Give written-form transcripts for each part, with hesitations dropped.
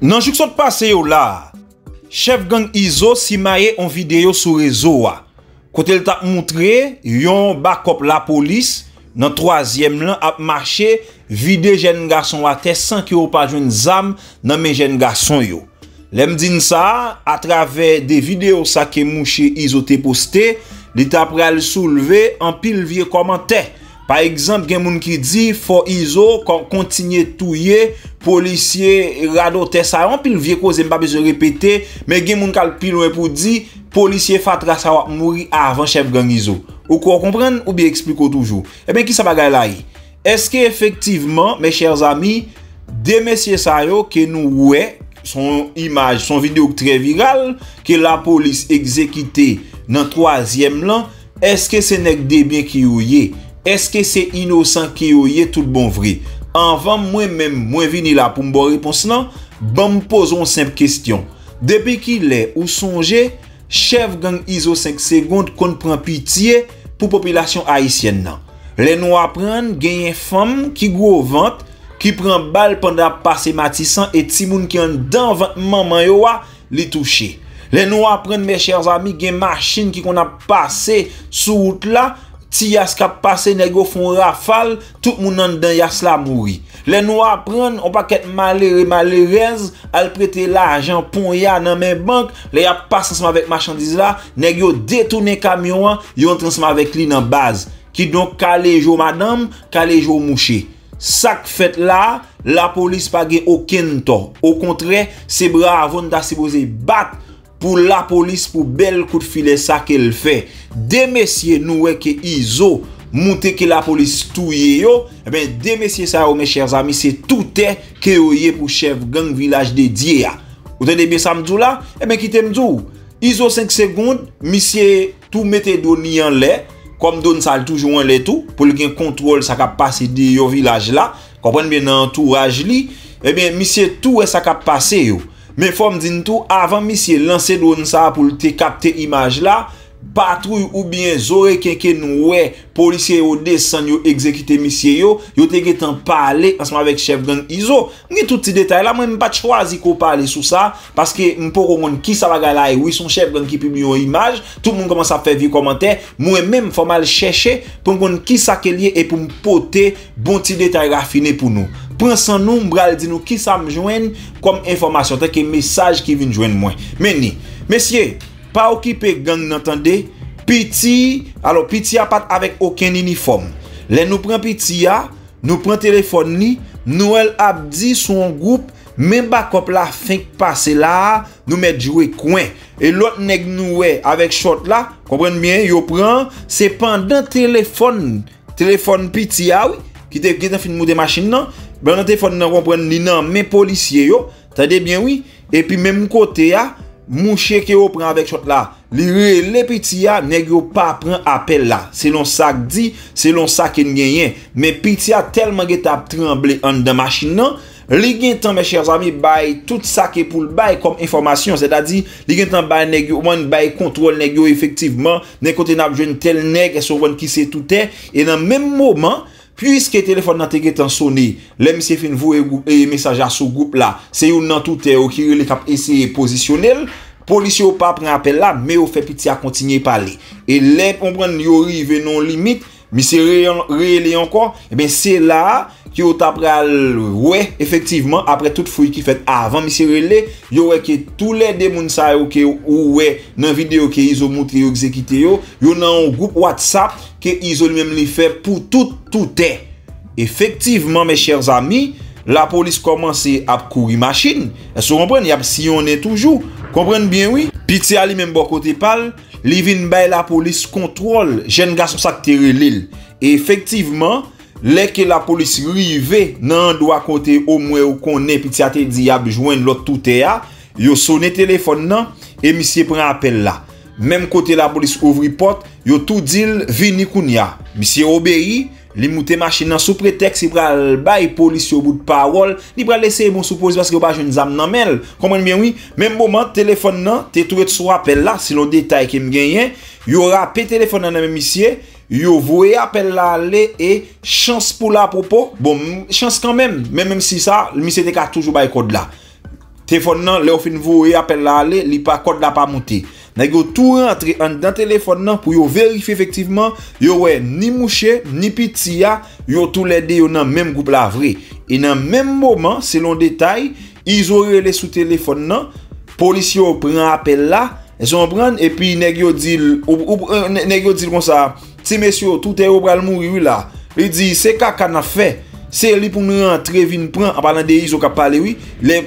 Nan jouk sot pase yo la, chef gang Izo si maye en vidéo sur réseau a. Kote l tap montre yon bakop la police nan 3e lan ap marché vide jeune garçon a tête sans ki yo pa jwenn zam nan men jeune garçon yo. Lem din ça à travers des vidéos ça que mouché Izo te posté, li tap pral soulever en pile vieux commentaire. Par exemple, gen moun ki di faut Izo continue touyer policier radote sa yon pil vie cause m'pa besoin répéter, mais gen moun kal pi loin pour di policier fatra sa wap mouri avant chef gang Izo. Ou ko comprendre ou bien explique toujours. Eh bien qui sa bagay la yi? Est-ce que effectivement mes chers amis, des messieurs sa yo que nous ouais son image, son vidéo très virale que la police exécuté dans 3e lan, est-ce que c'est nèg de bien ki yoye? Est-ce que c'est innocent qui est tout bon vrai? Avant moi-même, moi vini là pour me bonne réponse là, bon me pose une simple question. Depuis qu'il est ou songez, chef gang Izo 5 secondes qu'on prend pitié pour population haïtienne là. Les noirs prennent gagne femme qui gros vente, qui prend balle pendant passer Matissan et timoun qui en dans vente maman yo a les toucher. Les noirs prennent mes chers amis gagne machine qui qu'on a passé sous route là. Ti yas kap pase nego fon rafale, tout moun an dan yas la mouri. Les noirs prennent on paquet malere malerez, al prêter l'argent pon ya nan men bank, les a passe ensemble avec marchandise là, nego détourner camion, yon transmet avec li nan base, qui donc calé jo madame, calé jo mouché. Sak fait là, la police pa gen aucun tort. Au contraire, c'est bravo nda supposé battre pour la police pour bel coup de filet ça qu'elle fait. Des messieurs nous que Izo monté que la police touye yo, eh ben des messieurs ça mes chers amis, c'est tout est que yoyé pour chef gang village dédié a. Vous entendez bien ça m'dou là? Eh ben qui t'mdou? Izo 5 secondes, monsieur tout mettez doni en l'air, comme donne ça toujours en l'air tout pour le gain contrôle ça cap passer de yo village là. Comprendre bien dans entourage li, eh bien monsieur tout est ça cap passer yo. Mais faut me dire tout avant monsieur lancer drone ça pour te capter image là, patrouille ou bien zore kenke nou ouais policier au descend yo exécuter monsieur yo te getan parler ensemble avec chef gang Izo. Ni tout petit détail là moi me pas choisi ko parler sur ça parce que me pas comprendre qui ça bagay là. Oui, son chef gang qui publie une image, tout le monde commence à faire vieux commentaire. Moi même faut mal chercher pour comprendre qui ça que lié et pour me porter bon petit détail raffiné pour nous. Prends son nom, bral dit nous qui ça me joigne comme information, tant que message qui vient joindre moi. Mais ni, messieurs, pas occupé gang n'entendez, piti, alors piti a pas avec aucun uniforme. Les nous prend piti a, nous prend téléphone ni, nous elle abdi son groupe, même backup la fin passer là, nous met jouer coin. Et l'autre nèg nous avec short là, comprendre bien, yo prend, c'est pendant téléphone piti a oui, qui te gen fin mou de machine non. Ben le téléphone n'a comprendre ni nan mais policier yo, tendez bien oui, et puis même côté a mouché que yo prend avec shot là, li relé petit a nèg yo pas prend appel là. Selon ça dit, selon ça qu'il gagne, mais petit a tellement que t'a tremblé en dans machine nan, li gen temps mes chers amis bay tout ça que pour le bay comme information, c'est-à-dire li gen temps bay nèg yo man bay contrôle nèg yo effectivement, nèg côté n'a jeune tel nèg et son qui c'est tout est et dans même moment puisque le téléphone n'a pas sonné, les messieurs fin vous et message à ce groupe là, c'est une nan tout qui relè cap essayer positionnel, policier ou pas prend appel là, mais au fait petit à continuer parler. Et les comprendre yo rive non limite, mais c'est relé encore, et bien c'est là qui au tap pral ouais effectivement après toute fouille qui fait avant monsieur relé, yo ouais que tous les deux moun sa yo que ouais dans vidéo que Izo montre yo exécuté yo dans un groupe WhatsApp que Izo lui-même li fait pour tout est. Effectivement mes chers amis, la police commence à courir machine, elle se comprend, y a sillonné toujours. Comprendre bien oui, piti ali même bon côté pal, li vinn bay la police contrôle jeune garçon ça te relé. Et effectivement les que la police rive nan doit côté au moins ou connaît petit a te dit a joindre l'autre tout est a yo sonné téléphone nan et monsieur prend appel là même côté la police ouvri porte yo tout dit vini kounya monsieur obéi li monte machine nan sous prétexte il pral bay police au bout de parole il pral laisser bon suppose parce que pas jeune zam nan mel comprendre bien oui même moment téléphone nan te trouvé sous appel là selon détail que me gagne yo rappé téléphone nan même monsieur yo voye appel la aller et chance pour la propos bon chance quand même si ça monsieur te ka toujours bay code là téléphone nan le fin vous appel là aller li pas code là pas monter n'ego tout rentrer dans téléphone nan pour yo vérifier effectivement yo ouais ni mouché ni pitia yo tous les deux dans même groupe là vrai et dans même moment selon détail ils ont relé sous téléphone nan policier prend appel là ils ont prendre et puis nèg dit comme ça si messieurs tout est au bras mourir là il dit c'est kaka n'a fait c'est lui pour nous rentrer vin prend en parlant de Iso qui a parlé oui les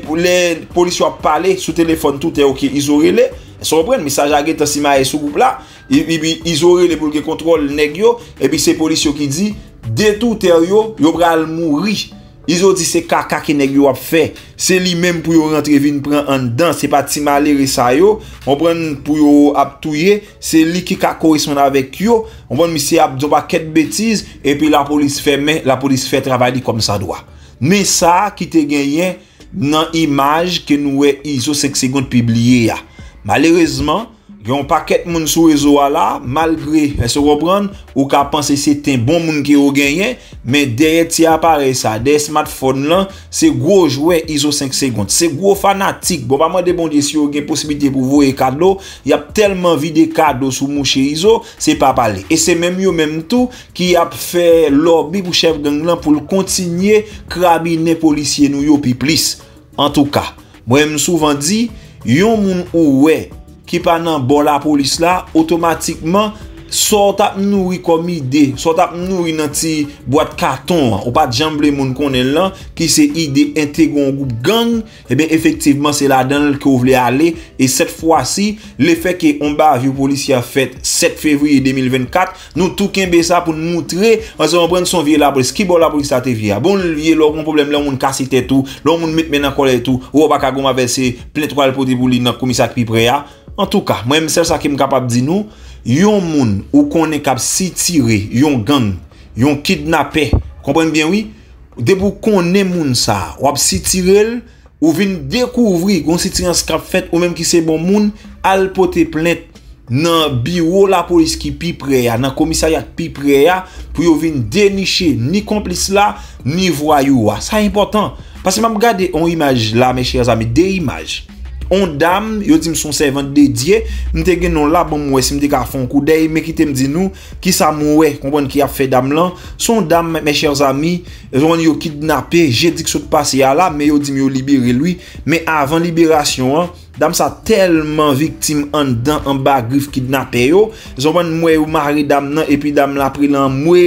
policiers ont parlé sous téléphone tout est OK ils ont relé ils ont prendre message à geta si maé sous groupe là et puis ils ont relé pour que contrôle nèg yo et puis c'est policiers qui dit de tout est yo bras mourir ils ont dit c'est kaka qui nèg yo a fait c'est lui même pour yo rentrer vin prend en dedans c'est pas ti malere ça yo on prend pour yo a touyer c'est lui qui ka correspond avec yo on prend monsieur abdo paquet bêtises et puis la police fait mais la police fait travailler comme ça doit mais ça qui te gagné dans image que nous Iso 5 secondes publié ya malheureusement yon paquet moun sou réseau là malgré se reprendre ou ka penser c'est un bon moun qui a gagné mais derrière ti appareil ça des smartphone là c'est gros jouet Iso 5 secondes c'est gros fanatique bon pas demander bon Dieu si yon gen possibilité pour vous et cadeau y a tellement vidé cadeau sous mouche Iso c'est pas parler et c'est même yo même tout qui a fait lobby pour chef gang là pour continuer crabiner policier nou yo pi plus en tout cas moi me souvent dit yon moun ou ouais qui pas dans bon la police là automatiquement sort t'a nourri comme idée sort t'a nourri dans ti boîte carton ou pas jamble moun connait là qui c'est idée intégrer un groupe gang et bien effectivement c'est là dedans que vous voulez aller et cette fois-ci le fait que on bavure policier fait 7 février 2024 nous tout kembe ça pour nous montrer parce qu'on prend son vieux la police qui bon la police ça te vieux bon vieux leur problème là on casse tête tout l'on moun met maintenant colère tout ou pas ka goma verser plein trois pour lui dans commissariat pi près. En tout cas, moi-même, c'est ça qui est capable de dire nous, yon moun ou qu'on est capable si tirer, yon gang, yon kidnappé, comprenez bien oui, debout qu'on est moun ça, ou si tirer, ou vin découvrir qu'on si tire un scrap fait, ou même qui c'est bon moun, al pote plainte nan bureau la police qui pi près, nan commissariat pi près, pour yon vin dénicher ni complice là, ni voyou. Ça important, parce que m'a regardé on image là, mes chers amis, des images. On dame, yo dit son servante dédié, m'te gen non la bon moi si m'te ka fon coup d'œil mais qui te me dit nous qui ça moi comprendre qui a fait dame là, son dame mes chers amis, on yo kidnappé, j'ai dit que ça passé là mais yo dit yo libérer lui mais avant libération hein, dame ça tellement victime en dedans en bas griffe kidnappé yo, on prend moi ou mari dame là et puis dame la pris là moi,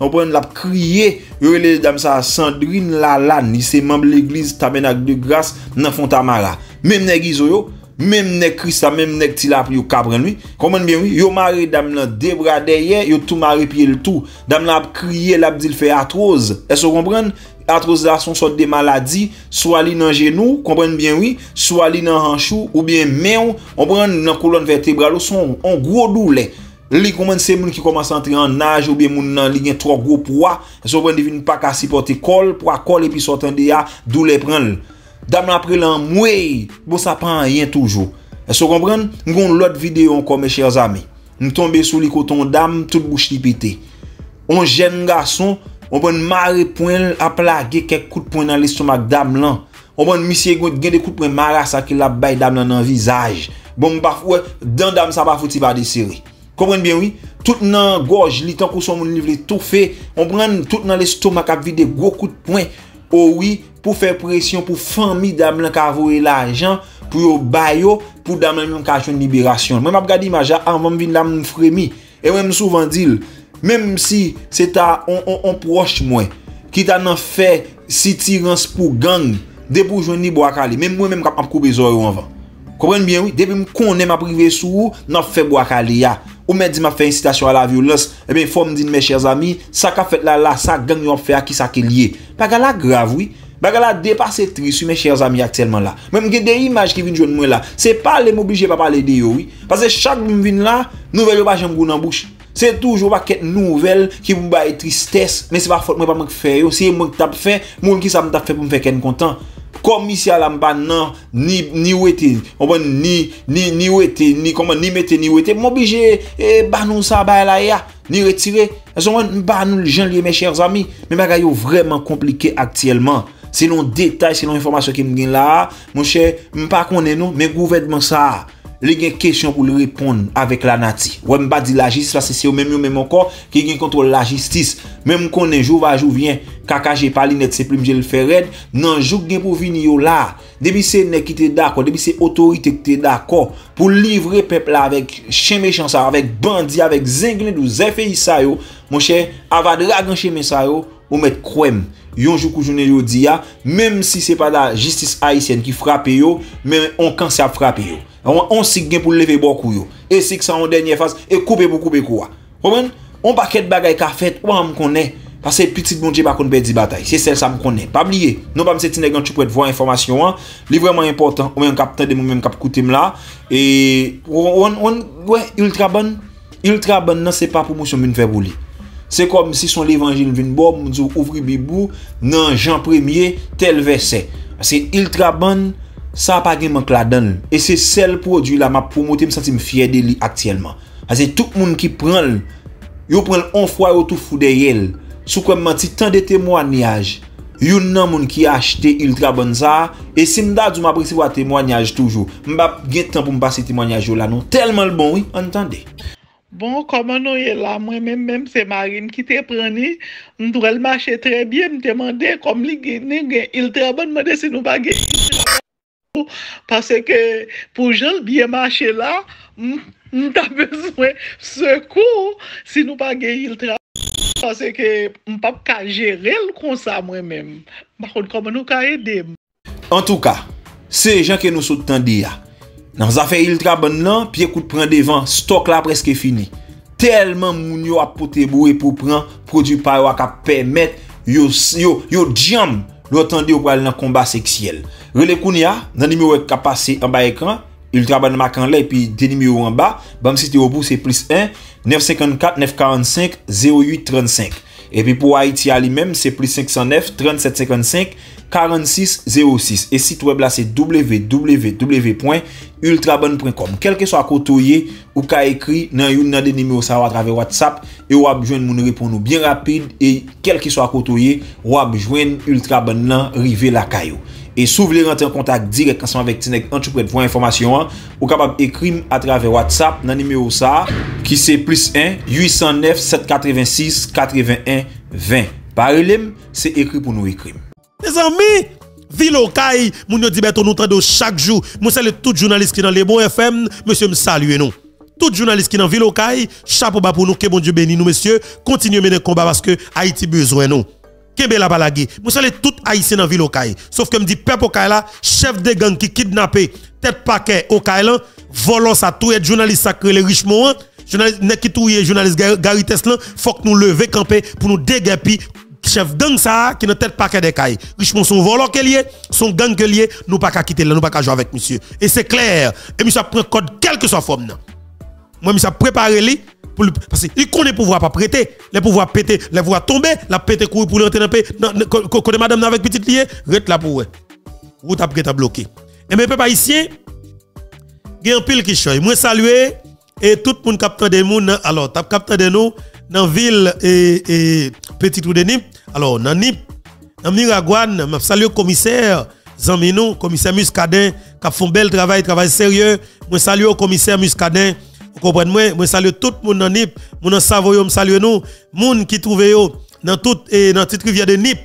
on prend la crier, yo les dame ça Sandrine Lalani, c'est membre l'église Tabernacle de Grâce dans Fontamara. Même nèg Izo yo, même nèg Christa, même nèg ti la pri yo kapren lui. Comment bien oui, yo mari dame nan débradé hier, yo tout mari pied le tout. Dame la crier, la dit le fait atroce. Est-ce que vous comprenez? Atroce là son sorte de maladie, soit li nan genou, comprenez bien oui, soit li nan hanchou ou bien main, on prend nan colonne vertébrale son en gros douleur. Li commence c'est moun qui commence à entrer en âge ou bien moun nan li gen trop gros poids, so bon devine pas ka supporter col, poids col et puis sortant de ya douleur prend. Dame après l'an moué, bon ça prend rien toujours. Est-ce que vous comprenez? Nous avons l'autre vidéo encore, mes chers amis. Nous tombons sous les cotons d'âme, toute bouche li pété. On jeune garçon, on prend maré point à plaguer quelques coups de poing dans l'estomac d'âme là. On prend monsieur Gon des coups de poing marassa qui la baille d'âme dans le visage. Bon, parfois, dans dame ça va foutre pas de série. Comprenez bien, oui? Tout dans gorge, li tant qu'on son livre tout fait. On prend tout dans l'estomac à vider gros coups de poing. Oh oui, pour faire pression pour famille dame lan ka voye l'argent pour yo bayo pour dame lan ka joindre libération. Moi m'a regardé image avant me vinn la me frémi et moi me souvent dit même si c'est on proche moi qui t'a nan fait si tirance pour gang de pour joindre ni bois kali même moi même ka couper zoyo avant. Comprenez bien oui, depuis me connais m'a privé sou nan fait bois kali ya. Ou me dit m'a fait incitation à la violence, eh bien faut me dire mes chers amis, ça qu'a fait là ça gang yo fait à qui ça qui lié. Pas la grave oui. Bagala dépasser triste mes chers amis actuellement là. Même que des images qui viennent joindre moi là, c'est pas les m'obliger pas parler de yo oui. Parce que chaque me vient là, nouvelle pas jambe dans bouche. C'est toujours pas quête nouvelle qui vous baille tristesse, mais c'est pas faute moi pas moi qui fait yo, c'est moi qui t'a fait, moi qui ça m'a fait pour me faire ken content. Comme ici à la non ni ouété on va ni ouété ni comment ni mettez ni ouété m'obligé et bah nous ça bah là ya ni retirer elles ont bah nous les gens mes chers amis mais bagaille vraiment compliqué actuellement selon détail, selon information qui me là, mon cher, me pas connaître nous, mais gouvernement ça, il y a une question pour le répondre avec la nati. Ouais, me pas dit la justice parce que c'est même encore qui gagne contrôle la justice. Même qu'on est jour va jour vient caca j'ai pas net c'est plus je le faire raid. Non, jour gagne pour venir là. Depuis c'est nèg qui t'es d'accord, depuis c'est autorité qui t'es d'accord pour livrer peuple là avec chien méchant ça, avec bandit, avec zinglé ou zéfé ça yo. Mon cher, avant de dragon chien méchant ça yo ou mettre crème. Yon jou kou jounen yo di ya, même si c'est pas la justice haïtienne qui frappe yo, mais on cancer a frappé yo. On sig gen pour lever beaucoup yo. Et si ça en dernière phase et couper pour couper quoi. Comment on paquet bagay ka fait ou on connaît parce que petit bon Dieu pas qu'on perdre bataille. C'est celle ça me connaît. Pas oublier. Non pas me c'est nèg tu prête voir information, li vraiment important ou même cap tande moi même cap coûter là et on ouais ultra bonne non c'est pas promotion vinn faire pour lui. C'est comme si son l'évangile vient bon, on dit ouvrir Bibou dans Jean 1er tel verset. C'est ultra bon, ça pas gain manque la donne et c'est celle produit là m'a promoter me sentir fier de lui actuellement. C'est tout le monde qui prend, yo prend on fois yo tout fou derrière. Sous comme menti tant de témoignages. Yon nan moun qui acheté ultra bon ça et si m'da dou m'a recevoir témoignage toujours. M'pa gain temps pour me passer témoignage là non tellement le bon oui, entendez. Bon, comment nous est là, moi-même, c'est Marine qui te prenne, nous devons marcher très bien, me demander comme il te demande si nous pas parce que pour gens bien marcher là, nous avons besoin de secours si nous pas il travail. Parce que je ne peux pas gérer le comme ça moi-même. Par contre, comment nous pouvons aider? En tout cas, c'est les gens qui nous soutiennent dire. Dans les affaires ultra bonnes là, pied coup de prendre devant, stock là presque fini. Tellement moun yo a poté boué pour prendre produit pa yo ka permettre yo jam l'entendre ou pral dans combat sexuel. Relé kounya dans numéro qui passé en bas écran, ultra bonne marque en là et puis des numéros en bas, bam si te au c'est plus 1 954 945 08 35. Et puis pour Haïti à lui-même, c'est plus 509 3755 46 06. Et site web là, c'est www.ultrabonne.com. Quel que soit côté ou ka écrit dans une des numéros ça à travers WhatsApp et ou a joindre moun répondre bien rapide et quel que soit côté ou a joindre ultrabonne là rivé la caillou. Et si vous voulez rentrer en contact direct ensemble avec Tinek Entrepreneur pour information, vous capable écrire à travers WhatsApp dans le numéro ça qui c'est plus 1 809 786 81 20. Par email, c'est écrit pour nous écrire. Mes amis, ville au caille, nous nous disons nous entendons chaque jour. Nous saluons tous les journalistes qui sont dans les bons FM, monsieur me salue nous. Tout journaliste qui dans ville au caille, chapeau bas pour nous, que bon Dieu bénisse nous messieurs, continuez mener le combat parce que Haïti besoin nous. Kebe la balagé. Mou salé tout haïtien dans ville Okaï. Sauf que me dit peuple Okaï là, chef de gang qui kidnappé tête paquet Okaï là, volant sa touye journaliste sacré les riches mourants, journaliste ne qui touye journaliste Gary Teslan, faut que nous lever camper pour nous dégapi chef gang ça qui dans tête paquet d'Okaï. Richemont son volant que lié, son gang que lié, nous pas qu'à quitter là, nous pas qu'à jouer avec monsieur. Et c'est clair, et monsieur prend code quelle que soit forme là. Moi monsieur préparer lui parce qu'il connaît le pouvoir pas prêter, les pouvoirs péter, les pouvoirs tomber, la péter courir pour l'entrer dans le pays. Quand madame avec petite lié, rete là pour eux. Route après t'a bloqué. Et mes peuple ici, il y a un pile qui choye. Moi saluer et tout le monde capte des moun alors t'a capte de nous dans ville et petit trou de Nip. Alors dans Nip, dans Miragouane, m'a saluer commissaire Zamino, commissaire Muscadin qui a fait un bel travail sérieux. Moi saluer commissaire Muscadin. Vous comprenez, moi salue tout le monde dans Nip, mon savoyeux me salue nous, monde qui trouve yo dans toute et dans petite rivière de Nip.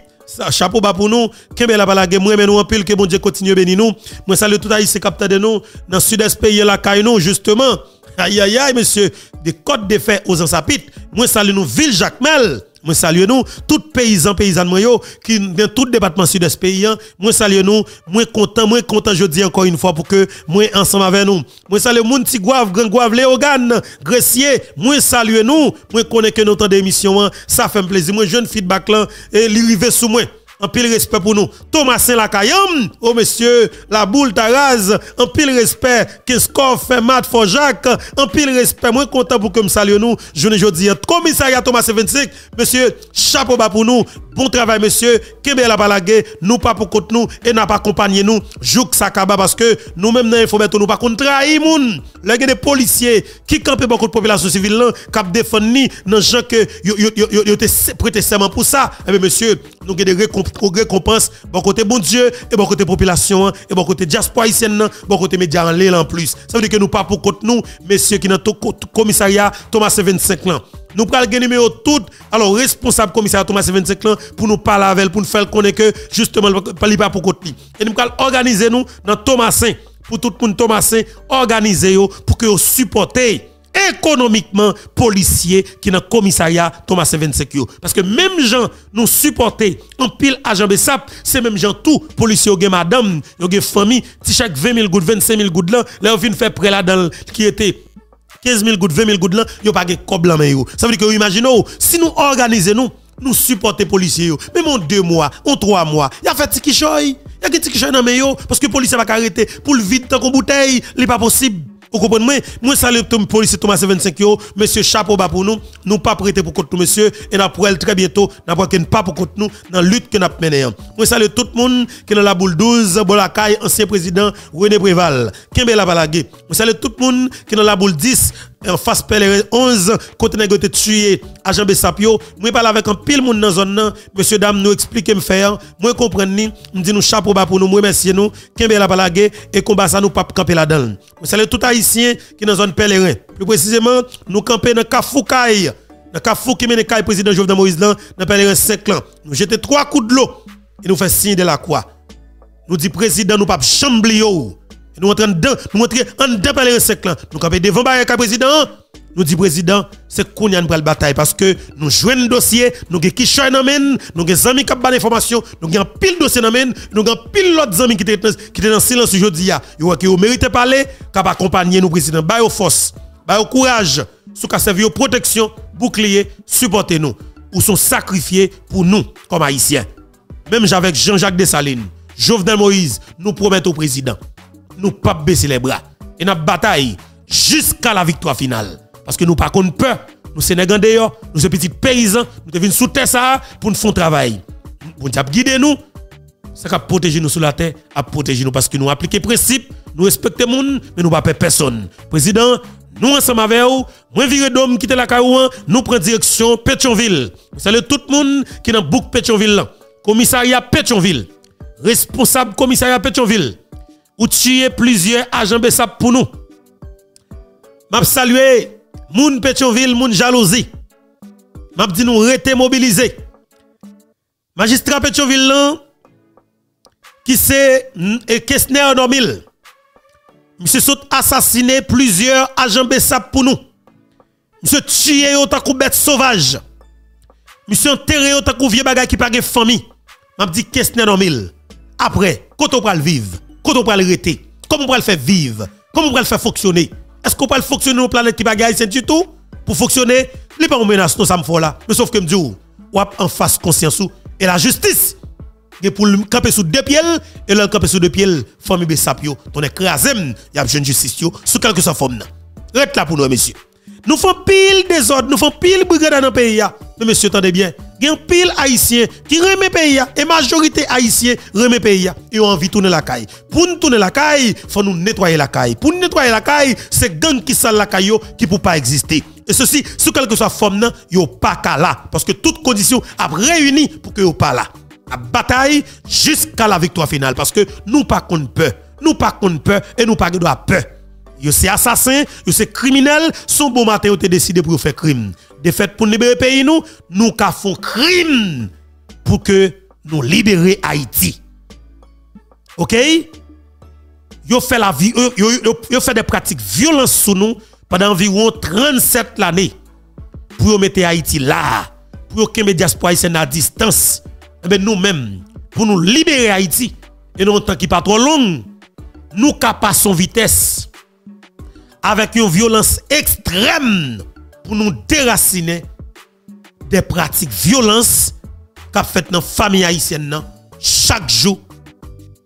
Chapeau bas pour nous, kembe la balage moi mais nous en pile que bon Dieu continue bénir nous. Moi salue tout haïtien capteur de nous dans sud-est pays la caille nous justement. Aïe aïe aïe monsieur, des côtes de fer aux Ansapites. Moi salue nous ville Jacmel. Moi salue nous tout paysan paysanne moi yo qui dans tout département sud-est pays. Moi salue nous, moi content je dis encore une fois pour que moi ensemble avec nous. Moi salue moun Tigouave, Grand Gouave, Léogane, Gressier. Moi salue nous, moi connais que notre émission ça fait plaisir. Moi jeune feedback là et li rivé sous moi. En pile respect pour nous. Thomas Saint-Lacayam, oh monsieur, la boule Taraz, en pile respect, Kiskov, Fermat, Forjac, en pile respect, moi content pour que me salue nous, je ne dis pas, commissariat Thomas 25, monsieur, chapeau bas pour nous, bon travail monsieur, Kembe la balagé, nous pas pour contre nous, et n'a pas accompagné nous, Jouk Sakaba, parce que nous-mêmes dans l'infometto, nous pas contre trahir moun, les des policiers qui campent beaucoup de population civile, cap défendu, dans gens que, yo te prêté serment pour ça, eh bien monsieur, nous avons des récompenses. récompense, bon côté bon Dieu, et bon côté population, et bon côté diaspora haïtienne, bon côté média en l'air en plus. Ça veut dire que nous pas pour compte nous, messieurs qui dans commissariat Thomas 25 ans. Nous prenons le numéro tout, alors responsable commissariat Thomas 25 ans, pour nous parler avec elle, pour nous faire connaître que justement, il pas pour compte. Et nous prenons organiser nous dans Thomasin, pour tout le monde Thomasin, organiser pour que vous supportez économiquement policiers qui dans le commissariat Thomas 25 yo, parce que même gens nous supporter en pile agent BSAP, c'est même gens tout policiers gen madame yo gen famille ti chaque 20 000 goud 25 000 goud là on vient faire près là dans qui était 15 000 goud 20 000 goud là yo pas gen kob la main yo. Ça veut dire que imaginez si nous organiser nous supporter policiers même en 2 mois en 3 mois il a fait ti ki choy il a ki ti ki choy nan men yo, parce que policier va arrêter pour le vide tant qu'on bouteille, il pas possible. Vous comprenez moi? Moi, salut, policier Thomas 25 yo, monsieur chapeau bas pour nous, nous pas prêter pour contre nous, monsieur, et nous pour elle très bientôt, nous pas qu'une pas pour contre nous, dans la lutte que nous menons. Moi, salut tout le monde qui est dans la boule 12, Bolakay, ancien président René Préval, Kembela Balagé. Moi, salut tout le monde qui est dans la boule 10, en face PLR 11, côté négoté tué, agent Bessapio. Moi, parle avec un pile monde dans la zone, monsieur, dame, nous expliquez me faire, moi, comprendre, nous dit nous chapeau bas pour nous, moi, merci nous, Kembela Balagé, et combat ça, nous pas camper là-dedans. Moi, salut tout à qui est dans zone pèlerin. Plus précisément, nous camper dans Kafoukaï. Dans Kafoukaï qui mène le président Jovenel Moïse dans pèlerin 5 ans. Nous jetons 3 coups de l'eau et nous faisons signe de la croix. Nous dit président nous pas chamblio. Nous entrons dedans, nous entrons dans pèlerin 5 ans. Nous camper devant barrière président. Nous dit président, c'est qu'on y a une bataille parce que nous jouons le dossier, nous avons qui choix dans men, nous avons des amis qui ont des informations, nous avons pile dossier dans men, nous avons pile l'autre amis qui étaient dans silence aujourd'hui. Vous méritez parler, qui ont accompagné nous président. Bayo force, bayo courage, sous qu'a servi protection, bouclier, supportez-nous. Ou sont sacrifiés pour nous comme haïtiens. Même avec Jean-Jacques Dessalines, Jovenel Moïse, nous promettons au président, nous ne pas baisser les bras et nous bataille jusqu'à la victoire finale. Parce que nous pas qu'on peur, nous Sénégalais, nous sommes petits paysans, nous devons sous terre ça pour nous faire travail. Pour nous guider nous, ça va protéger nous sur la terre, à protéger nous parce que nous appliquons principe, nous respectons les gens, mais nous ne pas personne. Président, nous ensemble avec vous, moi viré d'homme quitter la Kaouan, nous prenons direction Pétionville. Salut tout le monde qui est dans bouc Pétionville, commissariat Pétionville, responsable commissariat Pétionville, où tuer plusieurs agents BSAP pour nous. M'a salué moun Pétionville, moun jalousie. M'a dit nous rete mobilisé. Magistrat Pétionville là qui c'est Kessner Normil. Monsieur saute assassiné plusieurs agents BSAP pour nous. Monsieur tué autant qu'on bête sauvage. Monsieur enterré autant qu'on vieux bagay qui pas gen famille. M'a dit Kessner Normil. Après, quand on va le vivre, quand on va le rete, comment on va le faire vivre, comment on va le faire fonctionner? Est-ce qu'on peut fonctionner nos planètes qui bagaille c'est du tout pour fonctionner les pas menace non ça me fait là, mais sauf que me dit ou en face conscience et la justice et pour camper sous 2 pieds et le camper sous 2 pieds famille BSAP yo ton écrasé y a jeune justice yo sous quelque sa forme là. Rete là pour nous messieurs. Nous font pile désordre, nous font pile brigade dans pays là. Mais monsieur attendez bien, il y a pile haïtien qui remet pays là et majorité haïtien remet pays là et ont envie tourner la caille. Pour nous tourner la caille, faut nous nettoyer la caille. Pour nous nettoyer la caille, c'est gang qui sale la caille qui peut pas exister. Et ceci sous quelque soit forme là, yo pas ka là parce que toutes conditions a réunies pour que yo pas là. La bataille jusqu'à la victoire finale parce que nous pas qu'on peur, nous pas qu'on peur et nous pas qu'on doit peur. Yo c'est assassin, yo c'est criminel, son bon matin yo te décidé pour faire crime. De fait pour libérer pays nous, nous ka font crime pour que nous libérer Haïti. OK? Yo fait la vie yo fait des pratiques violentes sous nous pendant environ 37 l'année pour mettre Haïti là, pour que les diaspora haïtienne à distance. Et ben nous-mêmes pour nous libérer Haïti et nous en temps qui pas trop long, nous ka passons vitesse. Avec une violence extrême pour nous déraciner des pratiques violentes qu'a fait dans famille haïtienne chaque jour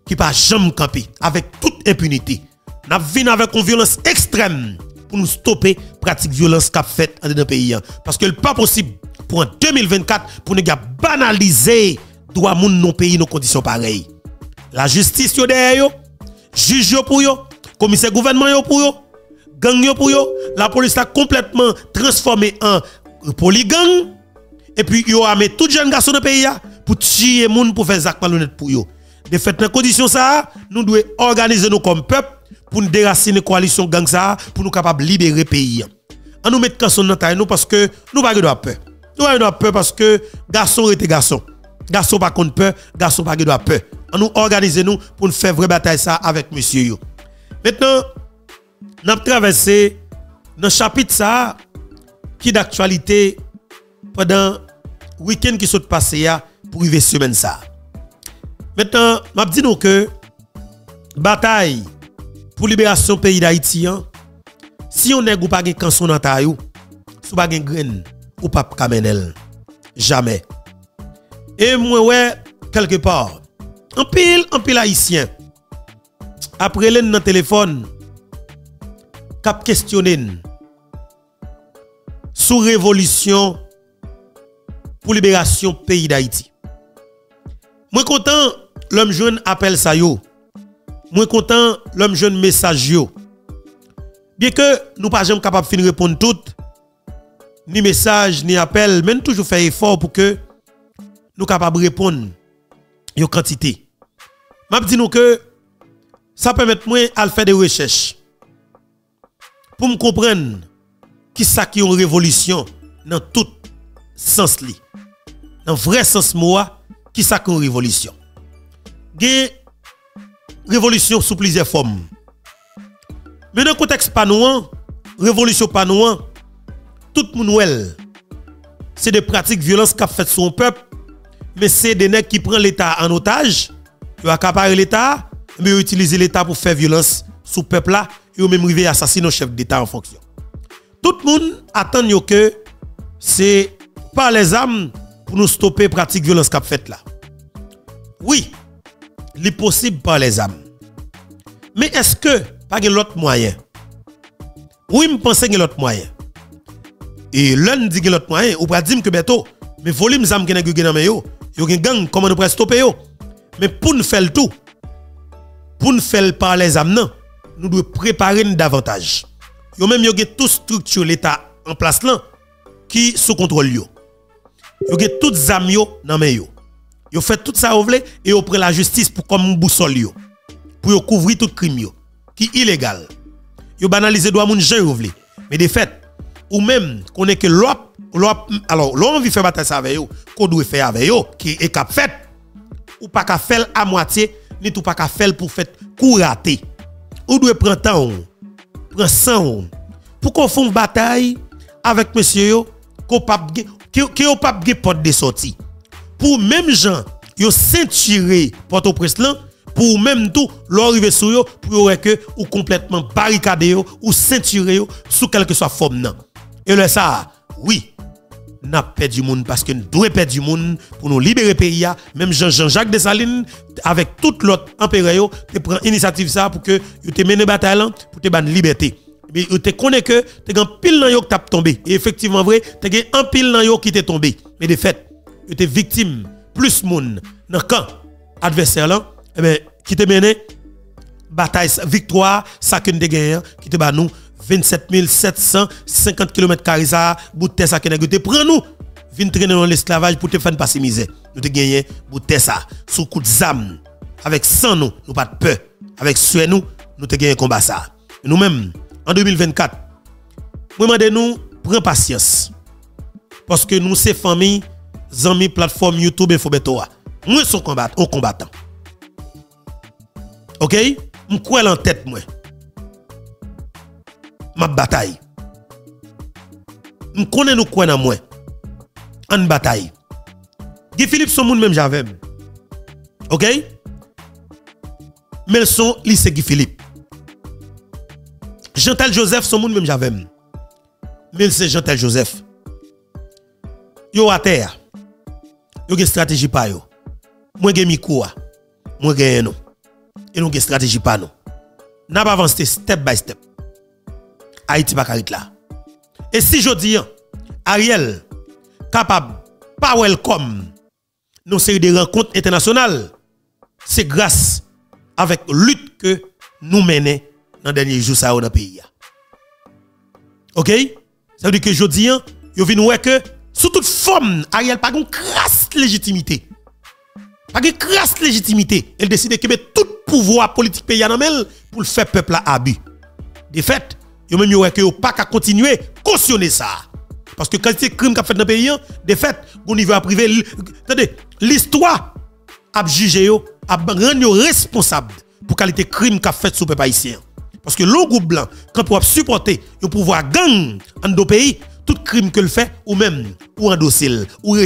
qui pas jamais camper avec toute impunité. Nous venons avec une violence extrême pour nous stopper pratiques violentes qu'a fait dans le pays parce que le pas possible pour en 2024 pour nous banaliser droit monde dans pays nos conditions pareilles. La justice yo derrière yo, juge yo pour yo, commissaire gouvernement yo pour yo. Gang yo pour yo, la police l'a complètement transformé en polygang et puis yo a mis tout jeune garçon de pays pour tuer les gens, pour faire Zach malhonnête pour eux. De fait, dans condition ça, nous devons organiser nous comme peuple pour nous déraciner la coalition gang ça, pour nous capables de libérer le pays. On nous met canson dans taille nous parce que nous pas de peur. Nous pas de peur parce que garçon était garçon. Garçon pas contre peur, garçon pas de peur. On nous organiser nous pour nous faire vraie bataille ça avec monsieur yo. Maintenant, nous avons traversé dans chapitre ça qui d'actualité pendant le week-end qui s'est passé pour arriver semaine ça. Maintenant, je dis nous que bataille pour libération pays d'Haïti, si on n'est pas de canson dans ta yo, si on n'a pas de graine, ou pas kamenel. Jamais. Et moi, ouais, quelque part, en pile haïtien, après l'en dans téléphone, cap questionner sous révolution pour libération pays d'Haïti. Moi content l'homme jeune appelle ça yo. Moi content l'homme jeune message yo. Bien que nous pas jamais capable fin répondre tout ni message ni appel, même toujours faire effort pour que nous capable répondre yo quantité. M'a dit nous que ça permet moi à faire des recherches pour me comprendre qui ça qui une révolution dans tout sens li. Dans vrai sens moi qui ça qui une révolution. Gen révolution sous plusieurs formes. Mais dans le contexte panouan, révolution panouan, tout le monde, c'est des pratiques violentes qui fait son peuple, mais c'est des nègres qui prennent l'État en otage, ils accaparent l'État, mais ils utilisent l'État pour faire violence sur le peuple là, ils ont même arrivé à assassiner un chef d'État en fonction. Tout le monde attend que c'est par les armes pour nous stopper les pratiques violentes qui fait là. Oui, il est possible par les armes. Mais est-ce que pas de l'autre moyen? Oui, je pense qu'il y a l'autre moyen. Et l'un dit qu'il y a l'autre moyen, ou pas dire que bientôt, mais volume zam qui n'a gué dans mes yo, yo gen gang comment nous presse stopper yo. Mais pour nous faire le tout, pour nous faire par les âmes non, nous devons préparer davantage. Yo même yo gen tout structure l'État en place là qui sous contrôle yo. Yo gen toutes zam yo dans mes yo. Yo fait tout ça ovlé et yo prend la justice pour comme boussole yo. Pour yo couvrir tout crime yo qui illégal. Yo banaliser droit moun jan yo vle. Mais de fait, ou même qu'on est que l'op alors l'on veut faire bataille ça avec eux, qu'on doit faire avec eux qui est cap fait ou pas qu'à faire à moitié, ni tout pas qu'à faire pour faire courater. Ou doit prendre temps, prendre sang pour qu'on fasse bataille avec monsieur qu'on pas qu'on pas gè porte de sortie. Pour même gens, yo ceinturer Port-au-Prince là pour même tout leur arriver sur yo pour que ou complètement barricadé ou ceinturer sous quelque soit forme non. Et le ça, oui, nous avons perdu du monde parce que nous devons perdre du monde pour nous libérer le pays. Même Jean-Jacques Dessalines, avec toute l'autre empereur, te prend initiative ça pour que te mène la bataille pour te ban liberté. Mais te connais que tu as un pile dans yo qui t'a tombé. Et effectivement, vrai, tu as un pile dans yo qui t'est tombé. Mais de fait, tu es victime plus monde dans le camp adversaire là, eh ben, qui te mène bataille, victoire, ça que nous avons gagné, qui te bat nous. 27 750 km2 ça bout de terre ça que négoté prend nous vinn traîner dans l'esclavage pour te faire passer misère nous te gagner bout de terre ça sous coup de zam avec sang nous nous pas de peur avec sueur nous nous te gagner combat ça nous même en 2024 moi mandé nous prend patience parce que nous c'est famille amis plateforme YouTube info betoa moi son combat au combattant OK me croire en tête moi ma bataille. Je connais nous quoi dans moi. En bataille. Guy Philippe son moun même j'avais. OK? Mais le son lycée Guy Philippe. Jean-Tel Joseph son moun même j'avais. Mais c'est Jean-Tel Joseph. Yo à terre. Yo gen stratégie pa yo. Moi gen mi quoi? Moi gen non. Et nous gen stratégie pa non. N'a pas avancé step by step. Haïti pas carré là. Et si je dis, Ariel, capable, pas welcome, nous série de rencontres internationales, c'est grâce avec lutte que nous menons dans les derniers jours dans le pays. OK? Ça veut dire que je dis, je viens de voir que sous toute forme, Ariel pas une crasse légitimité Pas de crasse légitimité. Elle décide que tout pouvoir politique pays pour le faire peuple à abus. De fait, il même a pas qu'à continuer à cautionner ça. Parce que quand c'est crime qu'a fait dans le pays, de fait, au niveau privé, l'histoire a jugé, a rendu responsable pour qualité crime qu'a fait sous peuple haïtien. Parce que le groupe blanc, quand pour supporter le pouvoir gang en nos pays, tout crime que le fait, ou même, ou endosser, ou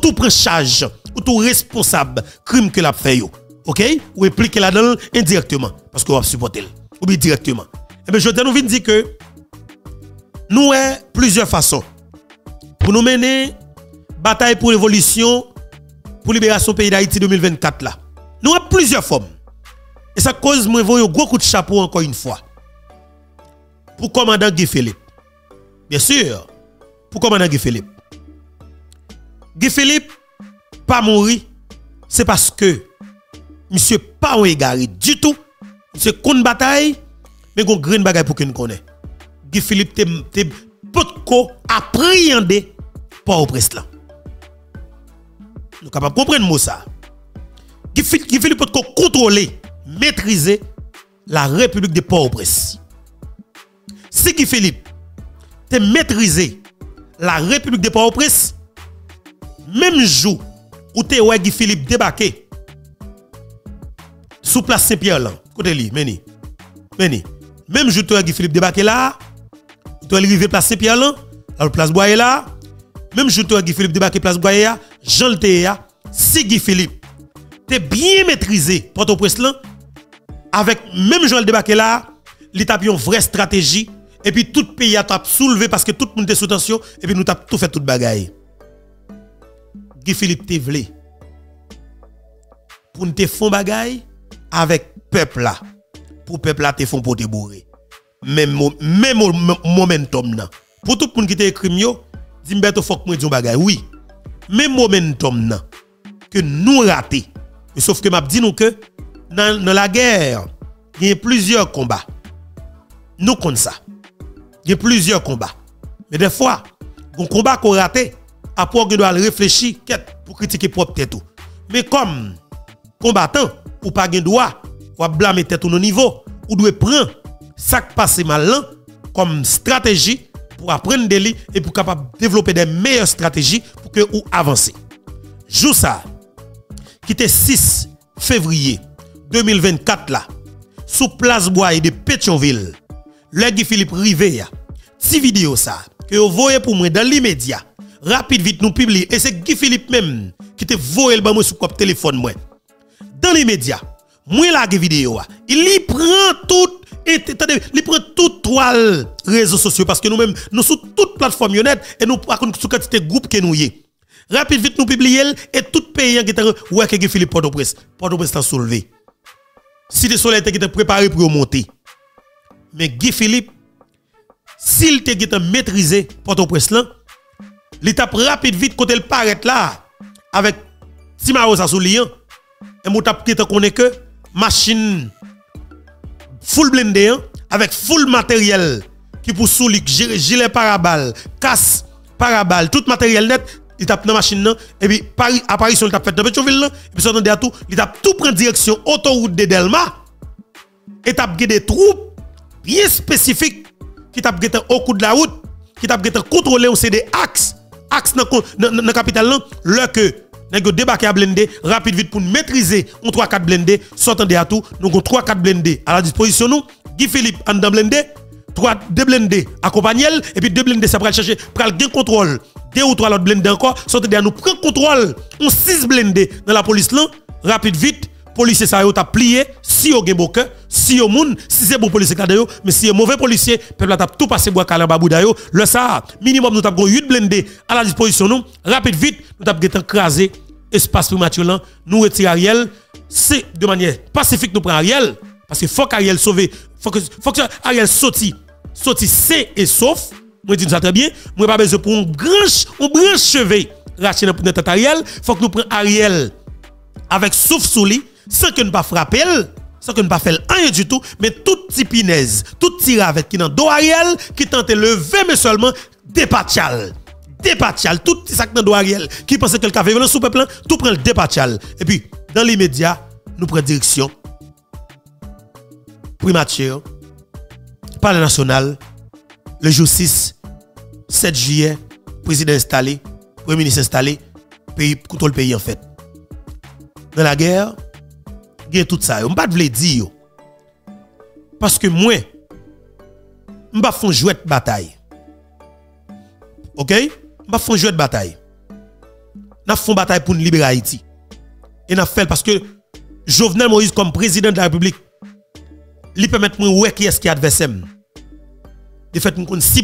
tout prend charge, ou tout responsable, crime que l'a fait, ok? Ou impliquer là-dedans indirectement, parce qu'on va supporter, ou bien directement. Et bien, je te nous dire que nous avons plusieurs façons pour nous mener bataille pour l'évolution, pour libération pays d'Haïti 2024 là. Nous avons plusieurs formes. Et ça cause moi un gros coup de chapeau encore une fois. Pour commandant Guy Philippe. Bien sûr, pour commandant Guy Philippe. Guy Philippe pas mourir, c'est parce que monsieur pas égaré du tout. Monsieur contre bataille, mais qu'on green bagaille pour qu'on connaît. Guy Philippe te potko appréhendé par au presse là. Nous capable comprendre mot ça. Guy Philippe potko contrôler, maîtriser la République de Port-au-Prince. Si Guy Philippe te maîtrisé la République de Port-au-Prince, même jour où te ouais Guy Philippe débarqué sous place Saint-Pierre là, côté lui, même jour où ouais Guy Philippe débarqué là, tu arrivé place Saint-Pierre là, la place Boyer là, même jour où ouais Guy Philippe débarqué place Boyer là, Jean le Théa, si Guy Philippe te bien maîtrisé Port-au-Prince là, avec même Jean le débarqué là, l'État a une vraie stratégie. Et puis tout le pays a soulevé parce que tout le monde est sous tension. Et puis nous avons tout fait toute bagaille. Guy Philippe Tevle. Pour nous faire bagaille avec le peuple là. Pour le peuple là, te font pour te bourrer. Même momentum là. Pour tout le monde qui te écrit, dis-moi que faut que je bagaille. Oui. Même momentum là. Que nous raté. Sauf que m'a dit nous que dans la guerre, il y a plusieurs combats. Nous comptons ça. Il y a plusieurs combats. Mais des fois, un combat qu'on raté, après on doit réfléchir pour critiquer propre tête. Mais comme combattant, ou pas de droit, ou blâmer tête au niveau, ou doit prendre ça qui passe mal comme stratégie pour apprendre des lits et pour capable développer des meilleures stratégies pour que vous avancez. Jour ça, qui était 6 février 2024 là, sous place Bois de Pétionville, le Guy Philippe Rivet, si vidéo ça, que vous voyez pour moi dans l'immédiat, rapide vite nous publier, et c'est Guy Philippe même qui te voyé le bamou sur le téléphone moi. Dans l'immédiat, moi la vidéo, il prend tout, il prend toute toile réseaux sociaux parce que nous-mêmes, nous sommes sur toute plateforme honnête et nous par contre sur quantité groupe que nous y. Rapide vite nous publier et tout pays qui est ouais que Guy Philippe Port-au-Prince t'a soulevé. Si le soleil était préparé pour monter. Mais Guy Philippe, s'il te maîtrisé Port-au-Prince, l'étape rapide vite quand elle paraît là, avec Timaro Sassoulian, et mon tap qui te connaît que machine full blindé, avec full matériel, qui pour soulik, gilet parabal, casse parabal, tout matériel net, il tape dans la machine, et puis apparition il tape fait dans Pétionville, et puis s'entendait à tout, il tape tout prend direction autoroute de Delma, et tape des troupes. Bien spécifique qui t'a au coup de la route, qui t'a contrôlé ou c'est des axes dans la capitale, l'heure que nous débarquons à blender, rapide vite pour maîtriser, on 3-4 blender, s'entendez à tout, nous avons 3-4 blender à la disposition nous, Guy Philippe en dans blender, 3-2 blender accompagné, et puis 2 blender ça va chercher, pral gain contrôle, 2 ou 3 l'autre blender encore, s'entendez à nous, prend contrôle, on 6 blender dans la police là, rapide vite, policier ça yo t'a plié, si yo gen bon cœur, si yo moun, si c'est bon policier kadayo, mais si yo mauvais policier, peuple t'a tout passé bois kalan babou dayo, le ça minimum nous t'a gon 8 blindés à la disposition nous, rapide vite nous t'a gèt craser espace primature là, nous retirer Ariel, c'est de manière pacifique nous prend Ariel parce que faut qu'Ariel sauve, faut que Ariel sorti c'est et sauf, moi dis ça très bien, moi pas besoin pour un branche cheveux racher dans notre Ariel, faut que nous prend Ariel avec souffle sous lui. Sans que ne pas frapper, sans que ne pas faire rien du tout, mais toute petite pinaise, toute petite ravette qui est dans le dos Ariel, qui tente de lever, mais seulement dépatchal. Dépatchal, toute petit sac dans le dos Ariel, qui pensait que le café violent sous peuple, tout prend le dépatchal. Et puis, dans les médias, nous prenons direction. Primature, Palais national, le jour 6, 7 juillet, président installé, premier ministre installé, pays, tout le pays en fait. Dans la guerre, il y a tout ça. Je ne veux pas dire. Parce que moi, je ne vais pas faire un jouet de bataille. Ok? Je ne vais pas faire un jouet de bataille. Je vais faire une bataille pour libérer Haïti. Et je vais faire parce que Jovenel Moïse, comme président de la République, il permet de me voir qui est adversaire. De fait, je ne connais pas.